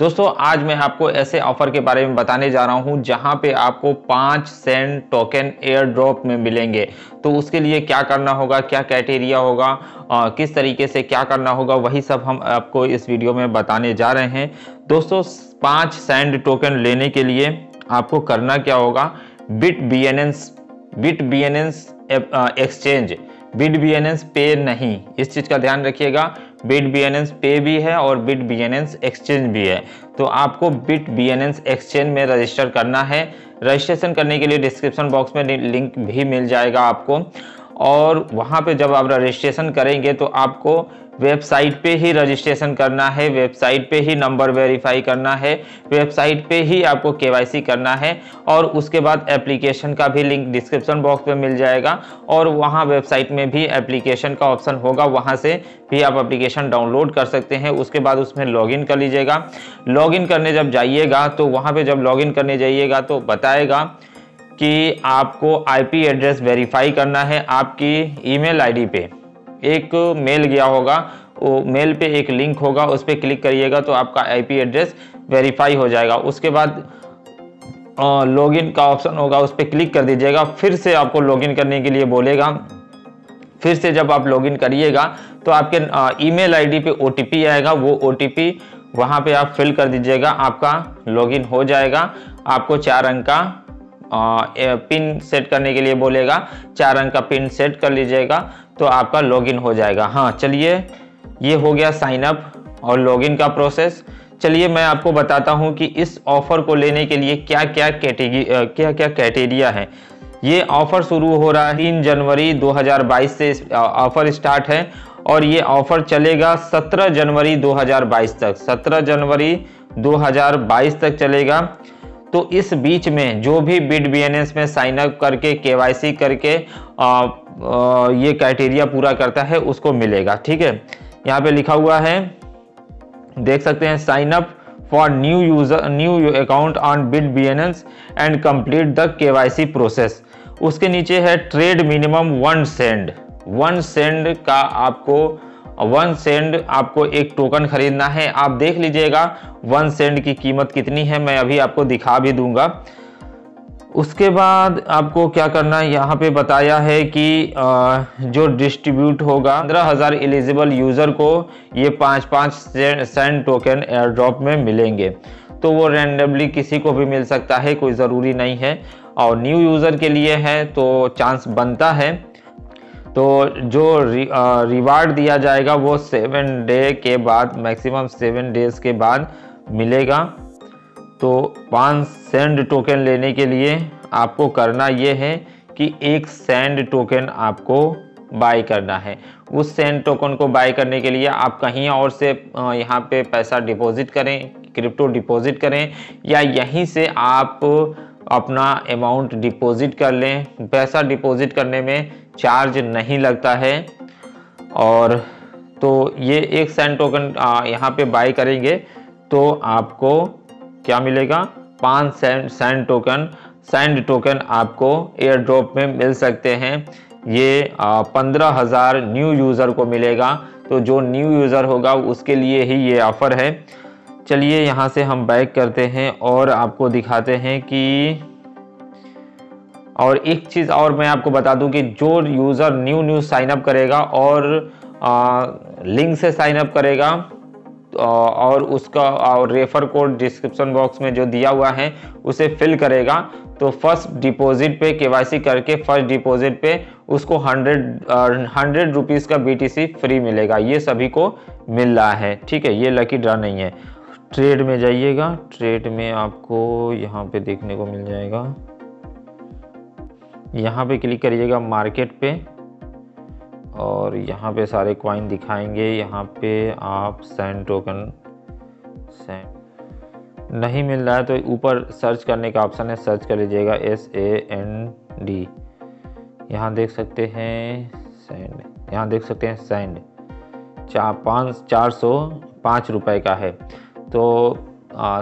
दोस्तों आज मैं आपको ऐसे ऑफर के बारे में बताने जा रहा हूं जहां पे आपको 5 सैंड टोकन एयर ड्रॉप में मिलेंगे। तो उसके लिए क्या करना होगा, क्या क्राइटेरिया होगा, किस तरीके से क्या करना होगा, वही सब हम आपको इस वीडियो में बताने जा रहे हैं। दोस्तों 5 सैंड टोकन लेने के लिए आपको करना क्या होगा, BitBinance exchange, BitBinance पे नहीं, इस चीज़ का ध्यान रखिएगा। BitBinance पे भी है और BitBinance एक्सचेंज भी है। तो आपको BitBinance एक्सचेंज में रजिस्टर करना है। रजिस्ट्रेशन करने के लिए डिस्क्रिप्शन बॉक्स में लिंक भी मिल जाएगा आपको, और वहाँ पे जब आप रजिस्ट्रेशन करेंगे तो आपको वेबसाइट पे ही रजिस्ट्रेशन करना है, वेबसाइट पे ही नंबर वेरीफाई करना है, वेबसाइट पे ही आपको KYC करना है। और उसके बाद एप्लीकेशन का भी लिंक डिस्क्रिप्शन बॉक्स में मिल जाएगा, और वहाँ वेबसाइट में भी एप्लीकेशन का ऑप्शन होगा, वहाँ से भी आप एप्लीकेशन डाउनलोड कर सकते हैं। उसके बाद उसमें लॉगिन कर लीजिएगा। लॉगिन करने जब जाइएगा तो वहाँ पर जब लॉगिन करने जाइएगा तो बताएगा कि आपको IP एड्रेस वेरीफाई करना है। आपकी ईमेल आईडी पे एक मेल गया होगा, वो मेल पे एक लिंक होगा, उस पर क्लिक करिएगा तो आपका IP एड्रेस वेरीफाई हो जाएगा। उसके बाद लॉगिन का ऑप्शन होगा, उस पर क्लिक कर दीजिएगा। फिर से आपको लॉगिन करने के लिए बोलेगा। फिर से जब आप लॉगिन करिएगा तो आपके ईमेल आईडी पे OTP आएगा, वो OTP वहाँ पे आप फिल कर दीजिएगा, आपका लॉगिन हो जाएगा। आपको 4 अंक का पिन सेट करने के लिए बोलेगा, 4 अंक का पिन सेट कर लीजिएगा तो आपका लॉगिन हो जाएगा। हाँ चलिए, ये हो गया साइन अप और लॉगिन का प्रोसेस। चलिए मैं आपको बताता हूँ कि इस ऑफ़र को लेने के लिए क्या क्या क्राइटेरिया है। ये ऑफ़र शुरू हो रहा है 3 जनवरी 2022 से ऑफ़र स्टार्ट है, और ये ऑफ़र चलेगा 17 जनवरी 2022 तक, 17 जनवरी 2022 तक चलेगा। तो इस बीच में जो भी BitBinance में साइन अप करके KYC करके ये क्राइटेरिया पूरा करता है उसको मिलेगा। ठीक है, यहाँ पे लिखा हुआ है, देख सकते हैं, sign up for new account on BitBinance and complete the KYC process. उसके नीचे है ट्रेड मिनिमम 1 सेंड, 1 सेंड का आपको 1 सेंड आपको एक टोकन खरीदना है। आप देख लीजिएगा 1 सेंड की कीमत कितनी है, मैं अभी आपको दिखा भी दूंगा। उसके बाद आपको क्या करना है, यहाँ पे बताया है कि जो डिस्ट्रीब्यूट होगा 15,000 एलिजिबल यूज़र को ये 5 सैंड टोकन एयर ड्रॉप में मिलेंगे। तो वो रैंडमली किसी को भी मिल सकता है, कोई ज़रूरी नहीं है, और न्यू यूज़र के लिए है तो चांस बनता है। तो जो रिवार्ड दिया जाएगा वो 7 डे के बाद, मैक्सिमम 7 डेज के बाद मिलेगा। तो 5 सैंड टोकन लेने के लिए आपको करना ये है कि 1 सैंड टोकन आपको बाय करना है। उस सैंड टोकन को बाय करने के लिए आप कहीं और से यहाँ पे पैसा डिपॉजिट करें, क्रिप्टो डिपॉजिट करें, या यहीं से आप अपना अमाउंट डिपॉजिट कर लें। पैसा डिपॉजिट करने में चार्ज नहीं लगता है। और तो ये 1 सैंड टोकन यहाँ पे बाय करेंगे तो आपको क्या मिलेगा, 5 सैंड टोकन आपको एयर ड्रॉप में मिल सकते हैं। ये 15,000 न्यू यूज़र को मिलेगा। तो जो न्यू यूज़र होगा उसके लिए ही ये ऑफ़र है। चलिए यहाँ से हम बैक करते हैं और आपको दिखाते हैं कि, और एक चीज़ और मैं आपको बता दूं कि जो यूज़र न्यू साइन अप करेगा और लिंक से साइन अप करेगा और उसका रेफर कोड डिस्क्रिप्शन बॉक्स में जो दिया हुआ है उसे फिल करेगा तो फर्स्ट डिपॉजिट पे KYC करके फर्स्ट डिपॉजिट पे उसको 100 रुपीज़ का BTC फ्री मिलेगा। ये सभी को मिल रहा है, ठीक है, ये लकी ड्रा नहीं है। ट्रेड में जाइएगा, ट्रेड में आपको यहाँ पे देखने को मिल जाएगा, यहाँ पे क्लिक करिएगा मार्केट पे, और यहाँ पे सारे कॉइन दिखाएंगे। यहाँ पे आप सैंड टोकन नहीं मिल रहा है तो ऊपर सर्च करने का ऑप्शन है, सर्च कर लीजिएगा SAND। यहाँ देख सकते हैं सैंड, यहाँ देख सकते हैं सैंड 405 रुपए का है। तो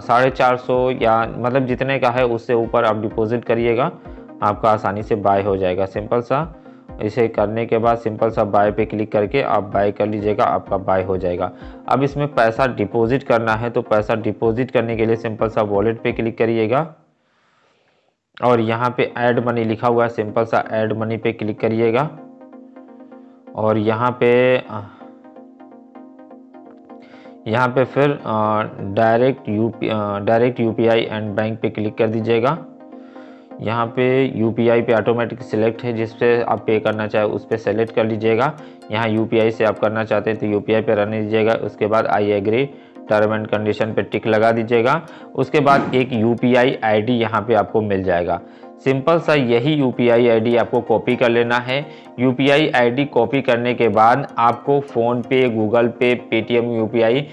450 या मतलब जितने का है उससे ऊपर आप डिपॉजिट करिएगा, आपका आसानी से बाय हो जाएगा। सिंपल सा इसे करने के बाद सिंपल सा बाय पे क्लिक करके आप बाय कर लीजिएगा, आपका बाय हो जाएगा। अब इसमें पैसा डिपॉजिट करना है, तो पैसा डिपॉजिट करने के लिए सिंपल सा वॉलेट पे क्लिक करिएगा और यहाँ पे ऐड मनी लिखा हुआ है, सिंपल सा ऐड मनी पे क्लिक करिएगा और यहाँ पे फिर डायरेक्ट यूपीआई एंड बैंक पे क्लिक कर दीजिएगा। यहाँ पे यूपीआई पे ऑटोमेटिक सिलेक्ट है, जिस पे आप पे करना चाहे उस पे सेलेक्ट कर लीजिएगा। यहाँ यूपीआई से आप करना चाहते हैं तो यूपीआई पे रहने दीजिएगा। उसके बाद I agree term and condition पे टिक लगा दीजिएगा। उसके बाद एक यूपीआई आईडी यहाँ पे आपको मिल जाएगा। सिंपल सा यही यूपीआई आईडी आपको कॉपी कर लेना है। यूपीआई आईडी कॉपी करने के बाद आपको फ़ोन पे, गूगल पे, पेटीएम यूपीआई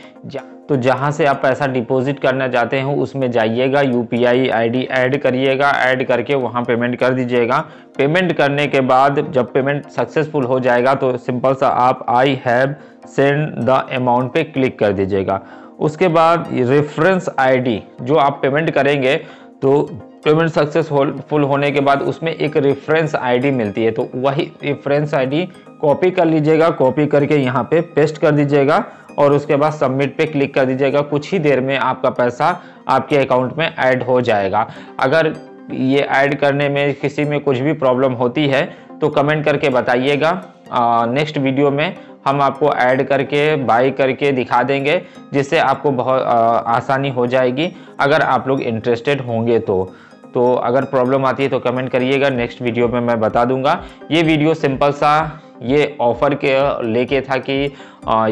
तो जहाँ से आप पैसा डिपॉजिट करना चाहते हो उसमें जाइएगा, यूपीआई आईडी ऐड करिएगा, ऐड करके वहाँ पेमेंट कर दीजिएगा। पेमेंट करने के बाद जब पेमेंट सक्सेसफुल हो जाएगा तो सिंपल सा आप I have send the amount पे क्लिक कर दीजिएगा। उसके बाद रेफरेंस आईडी जो आप पेमेंट करेंगे, तो पेमेंट सक्सेसफुल होने के बाद उसमें एक रेफरेंस आईडी मिलती है, तो वही रेफरेंस आईडी कॉपी कर लीजिएगा। कॉपी करके यहाँ पे पेस्ट कर दीजिएगा और उसके बाद सबमिट पे क्लिक कर दीजिएगा। कुछ ही देर में आपका पैसा आपके अकाउंट में ऐड हो जाएगा। अगर ये ऐड करने में किसी में कुछ भी प्रॉब्लम होती है तो कमेंट करके बताइएगा। नेक्स्ट वीडियो में हम आपको ऐड करके, बाय करके दिखा देंगे, जिससे आपको बहुत आसानी हो जाएगी अगर आप लोग इंटरेस्टेड होंगे तो अगर प्रॉब्लम आती है तो कमेंट करिएगा, नेक्स्ट वीडियो में मैं बता दूंगा। ये वीडियो सिंपल सा ये ऑफ़र के लेके था कि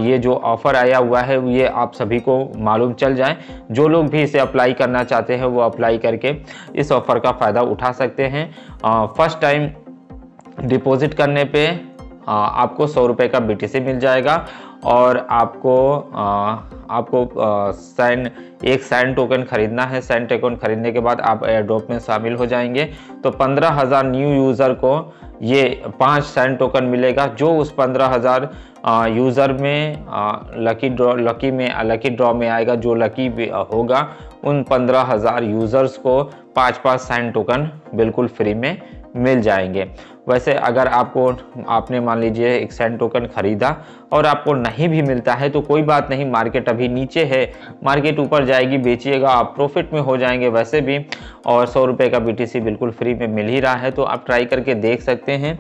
ये जो ऑफ़र आया हुआ है ये आप सभी को मालूम चल जाए। जो लोग भी इसे अप्लाई करना चाहते हैं वो अप्लाई करके इस ऑफ़र का फ़ायदा उठा सकते हैं। फर्स्ट टाइम डिपॉजिट करने पे आपको 100 रुपये का BTC मिल जाएगा और आपको एक सैंड टोकन खरीदना है। सैंड टोकन खरीदने के बाद आप एयर ड्रॉप में शामिल हो जाएंगे। तो 15,000 न्यू यूज़र को ये 5 सैंड टोकन मिलेगा, जो उस 15,000 यूज़र में लकी ड्रॉ में आएगा। जो लकी होगा उन 15,000 यूज़र्स को 5-5 सैंड टोकन बिल्कुल फ्री में मिल जाएंगे। वैसे अगर आपने मान लीजिए एक सैंड टोकन ख़रीदा और आपको नहीं भी मिलता है तो कोई बात नहीं, मार्केट अभी नीचे है, मार्केट ऊपर जाएगी, बेचिएगा, आप प्रॉफिट में हो जाएंगे वैसे भी। और 100 रुपये का BTC बिल्कुल फ्री में मिल ही रहा है, तो आप ट्राई करके देख सकते हैं।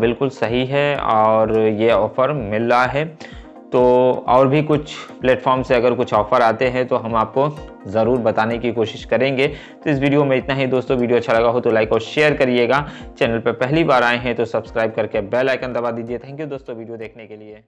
बिल्कुल सही है और ये ऑफ़र मिल रहा है। तो और भी कुछ प्लेटफॉर्म से अगर कुछ ऑफ़र आते हैं तो हम आपको ज़रूर बताने की कोशिश करेंगे। तो इस वीडियो में इतना ही दोस्तों। वीडियो अच्छा लगा हो तो लाइक और शेयर करिएगा। चैनल पर पहली बार आए हैं तो सब्सक्राइब करके बेल आइकन दबा दीजिए। थैंक यू दोस्तों वीडियो देखने के लिए।